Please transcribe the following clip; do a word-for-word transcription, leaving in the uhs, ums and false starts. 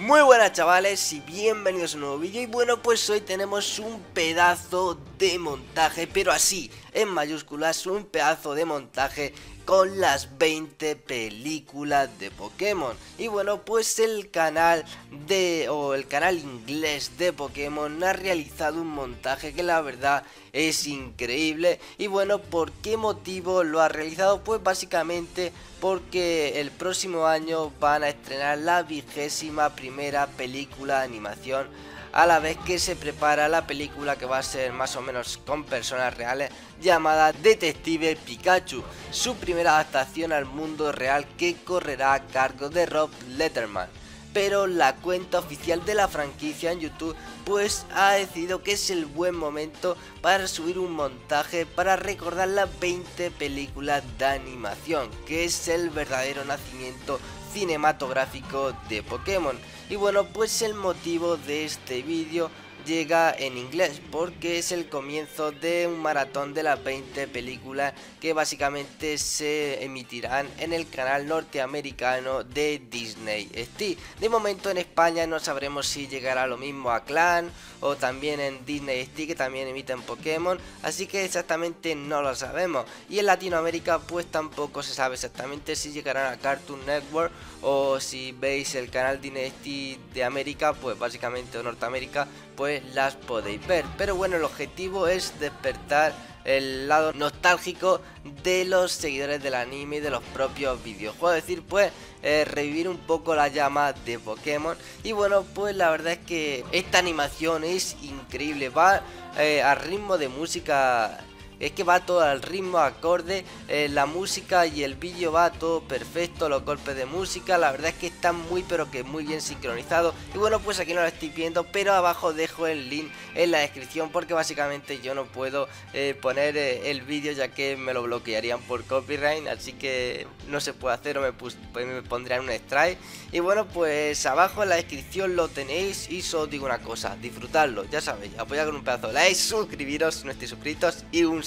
Muy buenas chavales y bienvenidos a un nuevo vídeo. Y bueno, pues hoy tenemos un pedazo de montaje, pero así, en mayúsculas, un pedazo de montaje con las veinte películas de Pokémon. Y bueno, pues el canal de o el canal inglés de Pokémon ha realizado un montaje que la verdad es increíble. Y bueno, ¿por qué motivo lo ha realizado? Pues básicamente porque el próximo año van a estrenar la vigésima primera película de animación, a la vez que se prepara la película que va a ser más o menos con personas reales, llamada Detective Pikachu, su primera adaptación al mundo real que correrá a cargo de Rob Letterman. Pero la cuenta oficial de la franquicia en YouTube pues ha decidido que es el buen momento para subir un montaje para recordar las veinte películas de animación, que es el verdadero nacimiento cinematográfico de Pokémon. Y bueno, pues el motivo de este vídeo llega en inglés porque es el comienzo de un maratón de las veinte películas que básicamente se emitirán en el canal norteamericano de Disney X D. De momento en España no sabremos si llegará lo mismo a Clan o también en Disney X D, que también emiten Pokémon, así que exactamente no lo sabemos. Y en Latinoamérica pues tampoco se sabe exactamente si llegarán a Cartoon Network, o si veis el canal Disney X D de América pues básicamente, o Norteamérica, pues las podéis ver. Pero bueno, el objetivo es despertar el lado nostálgico de los seguidores del anime y de los propios videojuegos, es decir, pues eh, revivir un poco la llama de Pokémon. Y bueno, pues la verdad es que esta animación es increíble, va eh, al ritmo de música. Es que va todo al ritmo acorde, eh, la música y el vídeo va todo perfecto, los golpes de música, la verdad es que están muy pero que muy bien sincronizados. Y bueno, pues aquí no lo estoy viendo, pero abajo dejo el link en la descripción porque básicamente yo no puedo eh, poner eh, el vídeo, ya que me lo bloquearían por copyright, así que no se puede hacer o me, pues, me pondrían un strike. Y bueno, pues abajo en la descripción lo tenéis y solo os digo una cosa, disfrutadlo, ya sabéis, apoyad con un pedazo de like, suscribiros si no estáis suscritos y un